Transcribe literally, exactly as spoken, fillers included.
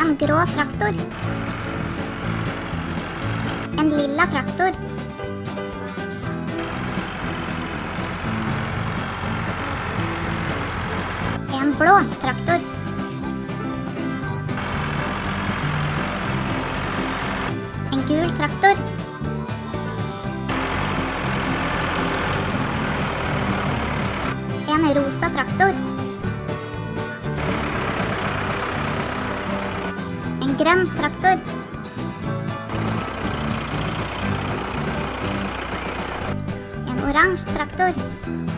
en grå traktor, en lilla traktor, en blå traktor, en gul traktor, en rosa traktor, en grønn traktor, en oransje traktor.